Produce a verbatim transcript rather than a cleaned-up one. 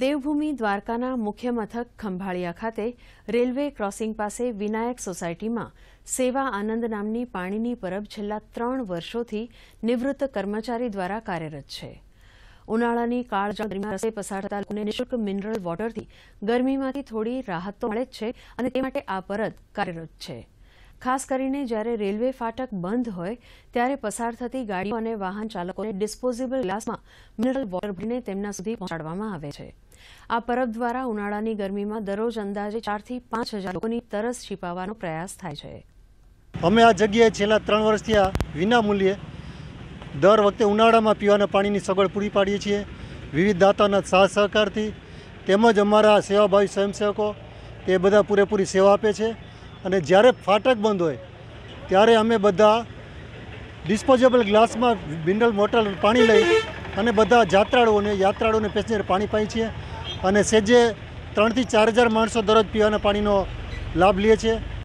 देवभूमि द्वारकाना मुख्य मथक खंभाळिया खाते railway crossing पासे विनायक सोसायटी में सेवा आनंद नामनी पाणीनी परब छेल्ला त्रण वर्षोथी निवृत्त कर्मचारी द्वारा कार्यरत है। उनाळानी काळजाळ दरमियान रस्ते पसार थता लोकोने निशुल्क मिनरल वोटरथी गरमीमांथी थोड़ी राहत तो मळे ज छे अने ते माटे आ परब कार्यरत छे। खास करीने ज्यारे रेलवे फाटक बंद होय त्यारे पसार थती गाड़ीओ अने वाहन चालकोने डिस्पोजेबल ग्लासमां मिनरल वोटर भरीने तेमना सुधी पहोंचाडवामां आवे छे। आ परब द्वारा उनाळानी गरमीमां दररोज अंदाजे चार थी पांच हज़ार लोकोनी तरस छीपाववानो प्रयास थाय छे। अमे आ जग्याए छेल्ला त्रण वर्षथी आ विनामूल्ये दर वखते उनाळामां पीवाना पाणीनी सगवड पूरी पाडीए छीए। विविध दाताओना साथ सहकारथी तेमज अमारा सेवाभावी स्वयंसेवको ते बधा पूरेपूरी सेवा आपे छे। अने ज्यारे फाटक बंद होय त्यारे अमे बधा डिस्पोजेबल ग्लास में मिनरल वोटर पाणी लई अने बधा यात्राळुओने यात्राळुओने पेसेंजर पाणी पाई छे। अने सेजे त्रण थी चार हज़ार माणसो दररोज पीवाना पाणीनो लाभ लीए छे।